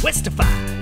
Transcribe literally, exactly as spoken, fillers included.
Questify.